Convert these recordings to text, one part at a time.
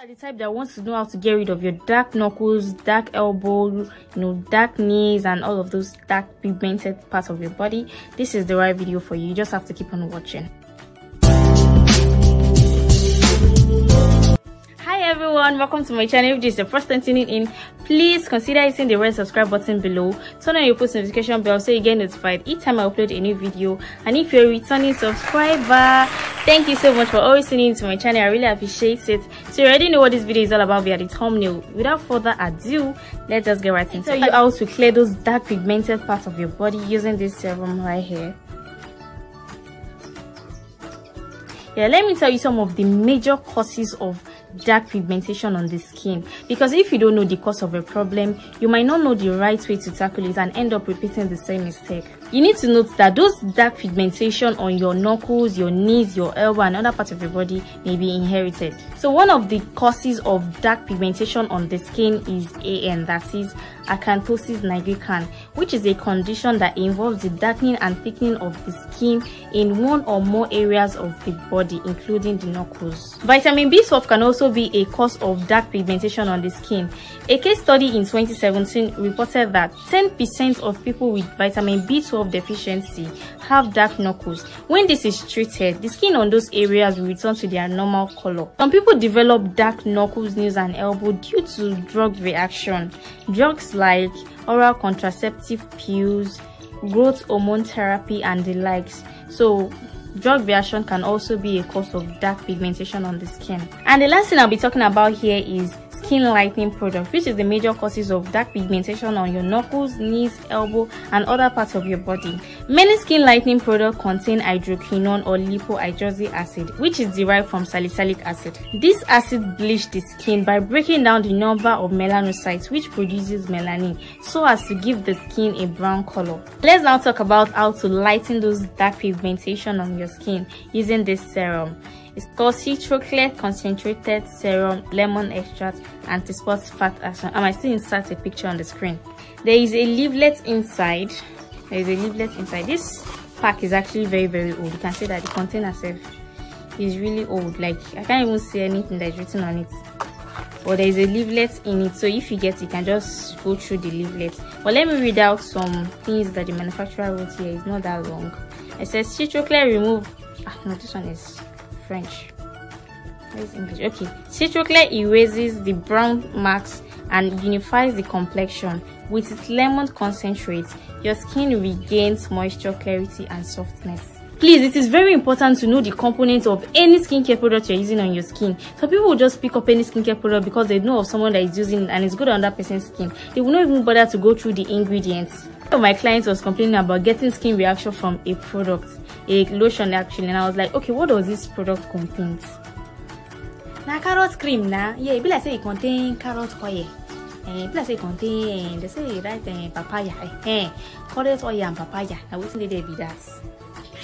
Are the type that wants to know how to get rid of your dark knuckles, dark elbow, dark knees, and all of those dark pigmented parts of your body, this is the right video for you. You just have to keep on watching. Hi everyone, welcome to my channel. If this is the first time tuning in, please consider hitting the red subscribe button below. Turn on your post notification bell so you get notified each time I upload a new video. And if you're a returning subscriber, thank you so much for always tuning into my channel. I really appreciate it. So you already know what this video is all about via the thumbnail. Without further ado, let's just get right into it. I'll tell you how to clear those dark pigmented parts of your body using this serum right here. Yeah, let me tell you some of the major causes of dark pigmentation on the skin, because if you don't know the cause of a problem, you might not know the right way to tackle it and end up repeating the same mistake. You need to note that those dark pigmentation on your knuckles, your knees, your elbow, and other parts of your body may be inherited. So one of the causes of dark pigmentation on the skin is AN, that is acanthosis nigricans, which is a condition that involves the darkening and thickening of the skin in one or more areas of the body, including the knuckles. Vitamin B12 can also be a cause of dark pigmentation on the skin. A case study in 2017 reported that 10% of people with vitamin B12 deficiency have dark knuckles. When this is treated, the skin on those areas will return to their normal color. Some people develop dark knuckles, knees, and elbow due to drug reaction. Drugs like oral contraceptive pills, growth hormone therapy, and the likes. So drug reaction can also be a cause of dark pigmentation on the skin. And the last thing I'll be talking about here is skin lightening products, which is the major causes of dark pigmentation on your knuckles, knees, elbow, and other parts of your body. Many skin lightening products contain hydroquinone or lipohydroxy acid, which is derived from salicylic acid. This acid bleaches the skin by breaking down the number of melanocytes, which produces melanin, so as to give the skin a brown color. Let's now talk about how to lighten those dark pigmentation on your skin using this serum. It's called Citroclear Concentrated Serum, Lemon Extract, Anti-Spot Fat Action. I might still insert a picture on the screen. There is a leaflet inside. This pack is actually very, very old. You can see that the container itself is really old. Like, I can't even see anything that's written on it. But there is a leaflet in it. So if you get it, you can just go through the leaflet. But let me read out some things that the manufacturer wrote here. It's not that long. It says Citroclear remove... Ah, no, this one is... French. Where's English? Okay. Citroclear erases the brown marks and unifies the complexion. With its lemon concentrate, your skin regains moisture, clarity, and softness. Please, it is very important to know the components of any skincare product you're using on your skin. Some people will just pick up any skincare product because they know of someone that is using it and it's good on that person's skin. They will not even bother to go through the ingredients. One of my clients was complaining about getting skin reaction from a product, a lotion actually, and I was like, okay, what does this product contain? Now, carrot cream, now, yeah, it be like say it contain carrot oil. Plus it contain, they say it right, papaya, carrot oil and papaya. Now, what did they be that?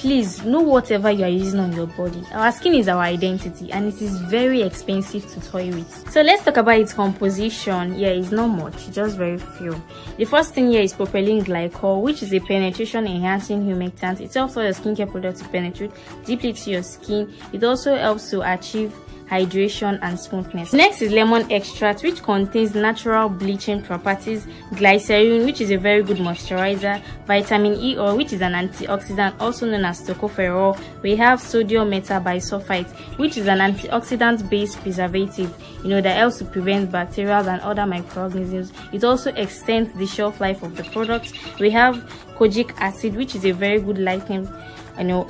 Please, know whatever you are using on your body. Our skin is our identity and it is very expensive to toy with. So let's talk about its composition. Yeah, it's not much, just very few. The first thing here is propylene glycol, which is a penetration enhancing humectant. It helps all your skincare products to penetrate deeply to your skin. It also helps to achieve hydration and smoothness. Next is lemon extract, which contains natural bleaching properties, glycerin, which is a very good moisturizer, vitamin E, or which is an antioxidant, also known as tocopherol. We have sodium metabisulfite, which is an antioxidant-based preservative, that helps to prevent bacteria and other microorganisms. It also extends the shelf life of the product. We have kojic acid, which is a very good lightening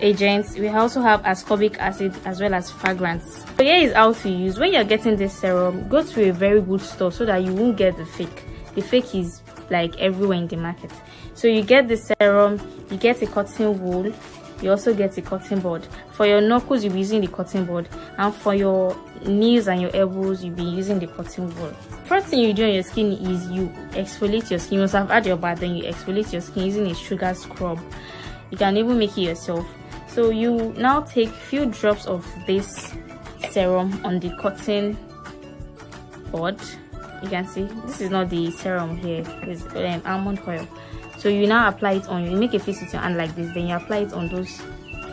agents. We also have ascorbic acid as well as fragrance. So here is how to use. When you're getting this serum, go to a very good store so that you won't get the fake. The fake is like everywhere in the market. So you get the serum, you get a cotton wool, you also get a cotton bud. For your knuckles, you'll be using the cotton bud, and for your knees and your elbows, you'll be using the cotton wool. First thing you do on your skin is you exfoliate your skin. Once I've had your bath, then you exfoliate your skin using a sugar scrub. You can even make it yourself. So you now take few drops of this serum on the cotton bud. You can see this is not the serum here, it's almond oil. So you now apply it on, you make a fist with your hand like this, then you apply it on those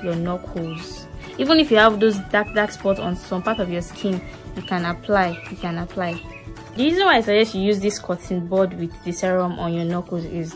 your knuckles. Even if you have those dark spots on some part of your skin, you can apply. The reason why I suggest you use this cotton bud with the serum on your knuckles is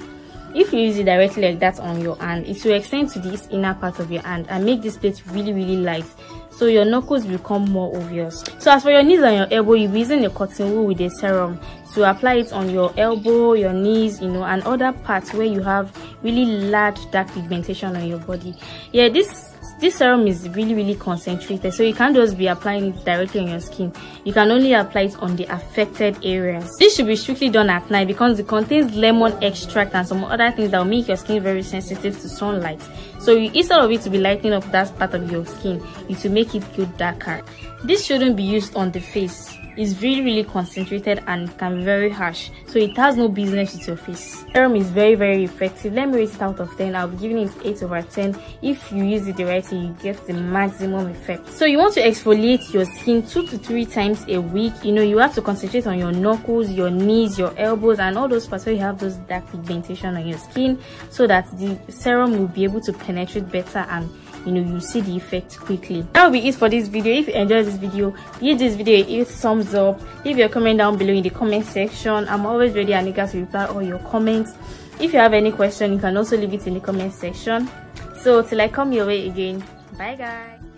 if you use it directly like that on your hand, it will extend to this inner part of your hand and make this plate really light, so your knuckles become more obvious. So as for your knees and your elbow, you'll be using a cotton wool with a serum to apply it on your elbow, your knees, and other parts where you have really large dark pigmentation on your body. Yeah, this serum is really concentrated, so you can't just be applying it directly on your skin. You can only apply it on the affected areas. This should be strictly done at night because it contains lemon extract and some other things that will make your skin very sensitive to sunlight. So instead of it to be lighting up that part of your skin, it will make it feel darker. This shouldn't be used on the face. It's really concentrated and it can be very harsh, so it has no business with your face. Serum is very effective. Let me rate it out of 10. I'll be giving it 8/10. If you use it the right way, you get the maximum effect. So you want to exfoliate your skin 2 to 3 times a week. You have to concentrate on your knuckles, your knees, your elbows, and all those parts where you have those dark pigmentation on your skin, so that the serum will be able to penetrate better and you see the effect quickly. That will be it for this video. If you enjoyed this video, give this video a thumbs up. Leave your comment down below in the comment section. I'm always ready and eager to reply all your comments. If you have any question, you can also leave it in the comment section. So till I come your way again, bye guys.